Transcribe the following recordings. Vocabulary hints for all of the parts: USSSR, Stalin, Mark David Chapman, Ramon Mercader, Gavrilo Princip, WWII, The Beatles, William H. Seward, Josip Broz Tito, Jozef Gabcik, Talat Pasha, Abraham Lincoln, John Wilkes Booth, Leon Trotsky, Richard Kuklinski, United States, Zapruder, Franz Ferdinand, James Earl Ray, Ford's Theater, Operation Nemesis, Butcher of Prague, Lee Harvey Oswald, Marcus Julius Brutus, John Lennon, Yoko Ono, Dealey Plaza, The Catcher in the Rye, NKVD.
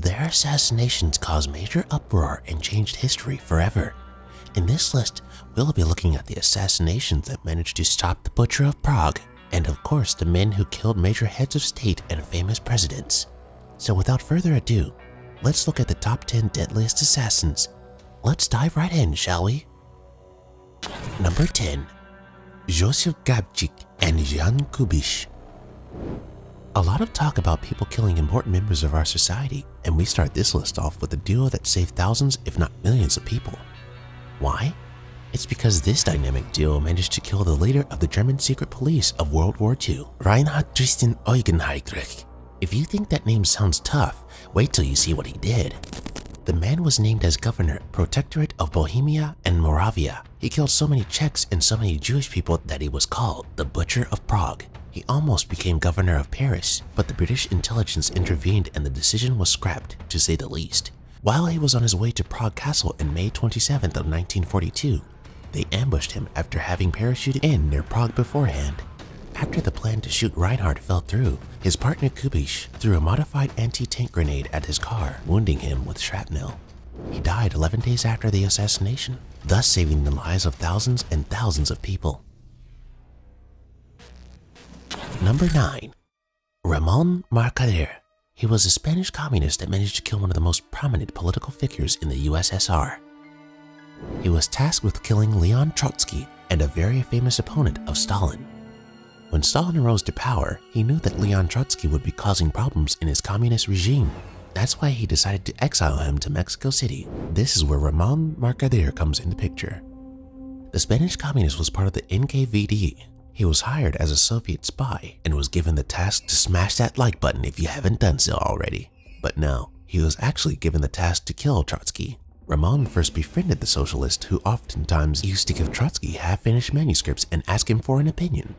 Their assassinations caused major uproar and changed history forever. In this list, we'll be looking at the assassinations that managed to stop the Butcher of Prague, and of course the men who killed major heads of state and famous presidents. So without further ado, let's look at the top 10 deadliest assassins. Let's dive right in, shall we? Number 10. Jozef Gabcik and Jan Kubis. A lot of talk about people killing important members of our society, and we start this list off with a duo that saved thousands if not millions of people. Why? It's because this dynamic duo managed to kill the leader of the German secret police of World War II, Reinhard Tristan Eugen Heydrich. If you think that name sounds tough, wait till you see what he did. The man was named as governor, protectorate of Bohemia and Moravia. He killed so many Czechs and so many Jewish people that he was called the Butcher of Prague. He almost became governor of Paris, but the British intelligence intervened and the decision was scrapped, to say the least. While he was on his way to Prague Castle in May 27th of 1942, they ambushed him after having parachuted in near Prague beforehand. After the plan to shoot Reinhard fell through, his partner Kubis threw a modified anti-tank grenade at his car, wounding him with shrapnel. He died 11 days after the assassination, thus saving the lives of thousands and thousands of people. Number 9. Ramon Mercader. He was a Spanish communist that managed to kill one of the most prominent political figures in the USSR. He was tasked with killing Leon Trotsky and a very famous opponent of Stalin. When Stalin rose to power, he knew that Leon Trotsky would be causing problems in his communist regime. That's why he decided to exile him to Mexico City. This is where Ramon Mercader comes into picture. The Spanish communist was part of the NKVD. He was hired as a Soviet spy and was given the task to smash that like button if you haven't done so already. But no, he was actually given the task to kill Trotsky. Ramon first befriended the socialist who oftentimes used to give Trotsky half-finished manuscripts and ask him for an opinion.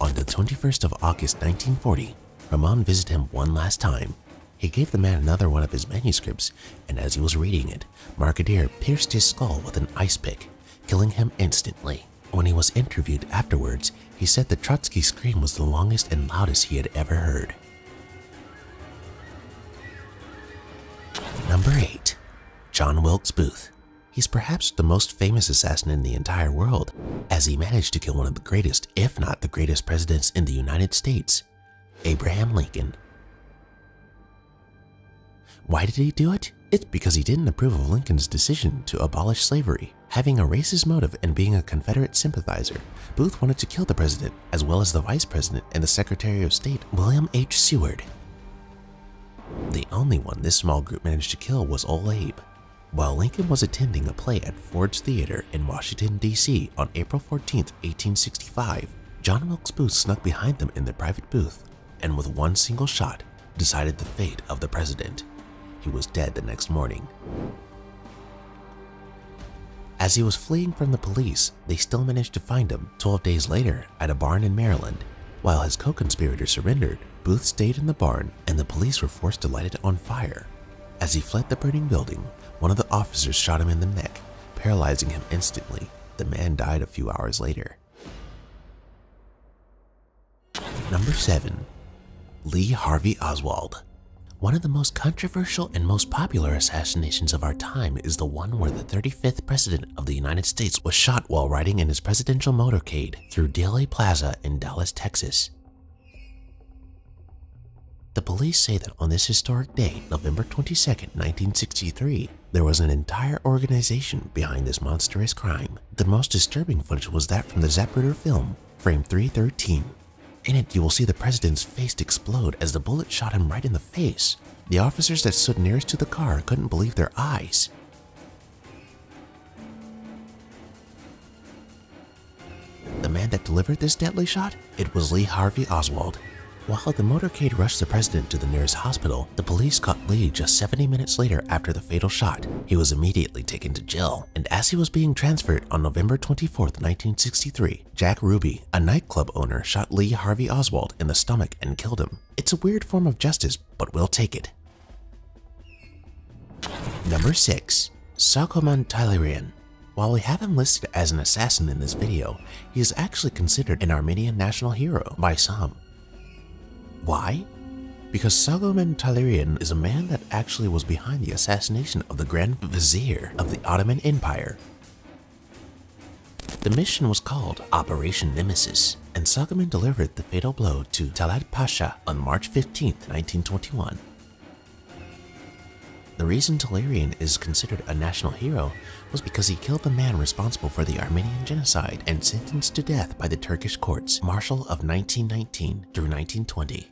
On the 21st of August 1940, Ramon visited him one last time. He gave the man another one of his manuscripts, and as he was reading it, Mercader pierced his skull with an ice pick, killing him instantly. When he was interviewed afterwards, he said that Trotsky's scream was the longest and loudest he had ever heard. Number 8. John Wilkes Booth. He's perhaps the most famous assassin in the entire world, as he managed to kill one of the greatest, if not the greatest presidents in the United States, Abraham Lincoln. Why did he do it? It's because he didn't approve of Lincoln's decision to abolish slavery. Having a racist motive and being a Confederate sympathizer, Booth wanted to kill the president, as well as the vice president and the Secretary of State, William H. Seward. The only one this small group managed to kill was Old Abe. While Lincoln was attending a play at Ford's Theater in Washington, D.C. on April 14, 1865, John Wilkes Booth snuck behind them in their private booth and with one single shot decided the fate of the president. He was dead the next morning. As he was fleeing from the police, they still managed to find him 12 days later at a barn in Maryland. While his co-conspirator surrendered, Booth stayed in the barn and the police were forced to light it on fire. As he fled the burning building, one of the officers shot him in the neck, paralyzing him instantly. The man died a few hours later. Number 7. Lee Harvey Oswald. One of the most controversial and most popular assassinations of our time is the one where the 35th President of the United States was shot while riding in his presidential motorcade through Dealey Plaza in Dallas, Texas. The police say that on this historic day, November 22, 1963, there was an entire organization behind this monstrous crime. The most disturbing footage was that from the Zapruder film, Frame 313. In it, you will see the president's face explode as the bullet shot him right in the face. The officers that stood nearest to the car couldn't believe their eyes. The man that delivered this deadly shot? It was Lee Harvey Oswald. While the motorcade rushed the president to the nearest hospital, the police caught Lee just 70 minutes later after the fatal shot. He was immediately taken to jail, and as he was being transferred on November 24, 1963, Jack Ruby, a nightclub owner, shot Lee Harvey Oswald in the stomach and killed him. It's a weird form of justice, but we'll take it. Number 6. Soghomon Tehlirian. While we have him listed as an assassin in this video, he is actually considered an Armenian national hero by some. Why? because Soghomon Tehlirian is a man that actually was behind the assassination of the Grand Vizier of the Ottoman Empire. The mission was called Operation Nemesis, and Soghomon delivered the fatal blow to Talat Pasha on March 15, 1921. The reason Tehlirian is considered a national hero was because he killed the man responsible for the Armenian genocide and sentenced to death by the Turkish courts martial of 1919 through 1920.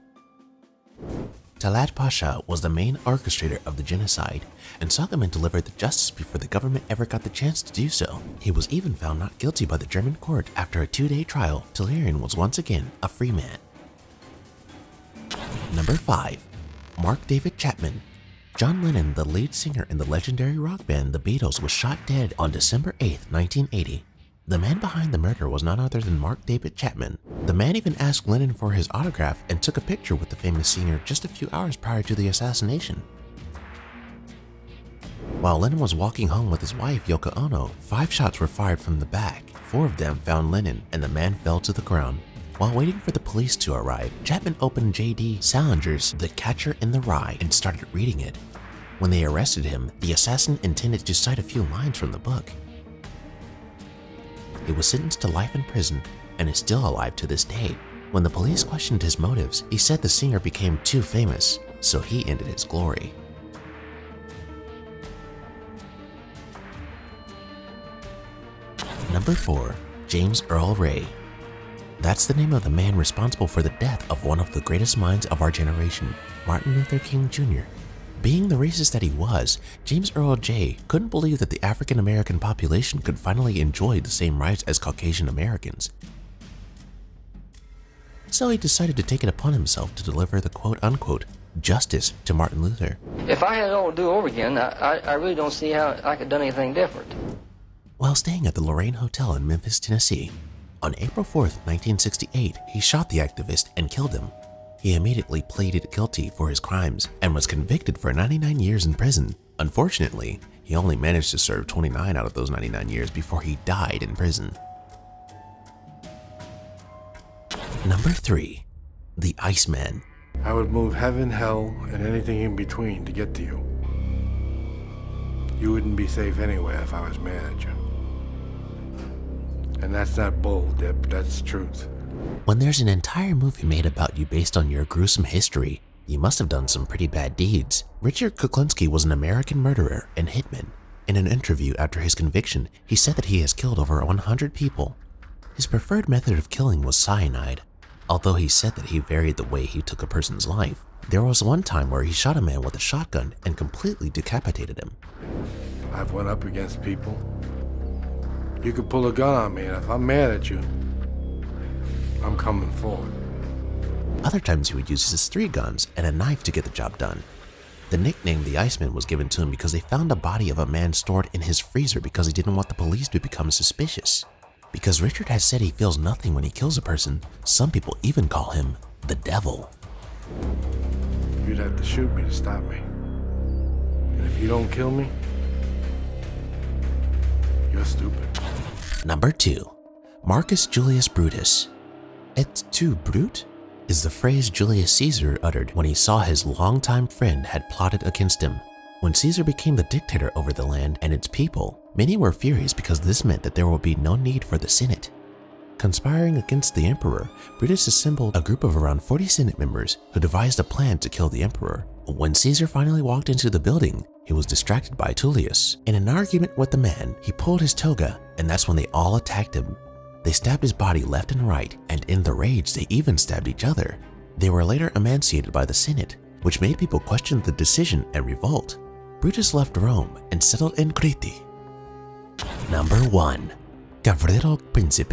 Talat Pasha was the main orchestrator of the genocide, and Soghomon delivered the justice before the government ever got the chance to do so. He was even found not guilty by the German court. After a two-day trial, Tehlirian was once again a free man. Number 5. Mark David Chapman. John Lennon, the lead singer in the legendary rock band The Beatles, was shot dead on December 8, 1980. The man behind the murder was none other than Mark David Chapman. The man even asked Lennon for his autograph and took a picture with the famous singer just a few hours prior to the assassination. While Lennon was walking home with his wife Yoko Ono, 5 shots were fired from the back. 4 of them found Lennon, and the man fell to the ground. While waiting for the police to arrive, Chapman opened J.D. Salinger's The Catcher in the Rye and started reading it. When they arrested him, the assassin intended to cite a few lines from the book. He was sentenced to life in prison and is still alive to this day. When the police questioned his motives, he said the singer became too famous, so he ended his glory. Number 4. James Earl Ray. That's the name of the man responsible for the death of one of the greatest minds of our generation, Martin Luther King Jr. Being the racist that he was, James Earl Ray couldn't believe that the African American population could finally enjoy the same rights as Caucasian Americans. So he decided to take it upon himself to deliver the quote-unquote justice to Martin Luther. If I had it all to do over again, I really don't see how I could have done anything different. While staying at the Lorraine Hotel in Memphis, Tennessee, on April 4, 1968, he shot the activist and killed him. He immediately pleaded guilty for his crimes and was convicted for 99 years in prison. Unfortunately, he only managed to serve 29 out of those 99 years before he died in prison. Number 3. The Iceman. I would move heaven, hell, and anything in between to get to you. You wouldn't be safe anywhere if I was mad at you. And that's not bull, Dip, that's the truth. When there's an entire movie made about you based on your gruesome history, you must have done some pretty bad deeds. Richard Kuklinski was an American murderer and hitman. In an interview after his conviction, he said that he has killed over 100 people. His preferred method of killing was cyanide, although he said that he varied the way he took a person's life. There was one time where he shot a man with a shotgun and completely decapitated him. I've went up against people. You could pull a gun on me, and if I'm mad at you, I'm coming forward. Other times he would use his 3 guns and a knife to get the job done. The nickname the Iceman was given to him because they found a body of a man stored in his freezer because he didn't want the police to become suspicious. Because Richard has said he feels nothing when he kills a person, some people even call him the devil. You'd have to shoot me to stop me. And if you don't kill me, you're stupid. Number 2. Marcus Julius Brutus. Et tu, Brute? Is the phrase Julius Caesar uttered when he saw his longtime friend had plotted against him. When Caesar became the dictator over the land and its people, many were furious because this meant that there would be no need for the Senate. Conspiring against the emperor, Brutus assembled a group of around 40 Senate members who devised a plan to kill the emperor. When Caesar finally walked into the building, he was distracted by Tullius. In an argument with the man, he pulled his toga, and that's when they all attacked him. They stabbed his body left and right, and in the rage, they even stabbed each other. They were later emancipated by the Senate, which made people question the decision and revolt. Brutus left Rome and settled in Crete. Number 1. Gavrilo Princip.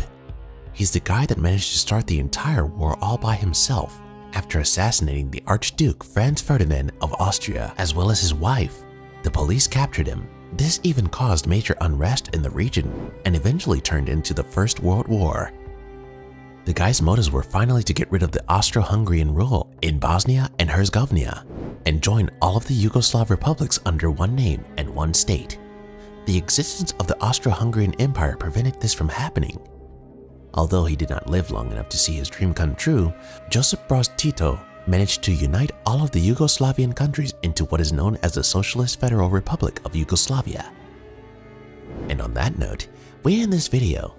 He's the guy that managed to start the entire war all by himself after assassinating the Archduke Franz Ferdinand of Austria, as well as his wife. The police captured him. This even caused major unrest in the region and eventually turned into the First World War. The guy's motives were finally to get rid of the Austro-Hungarian rule in Bosnia and Herzegovina and join all of the Yugoslav republics under one name and one state. The existence of the Austro-Hungarian Empire prevented this from happening. Although he did not live long enough to see his dream come true, Josip Broz Tito managed to unite all of the Yugoslavian countries into what is known as the Socialist Federal Republic of Yugoslavia. And on that note, we end this video.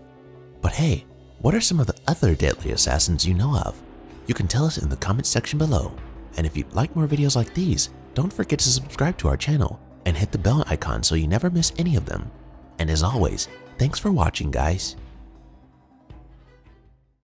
But hey, what are some of the other deadly assassins you know of? You can tell us in the comments section below. And if you'd like more videos like these, don't forget to subscribe to our channel and hit the bell icon so you never miss any of them. And as always, thanks for watching, guys.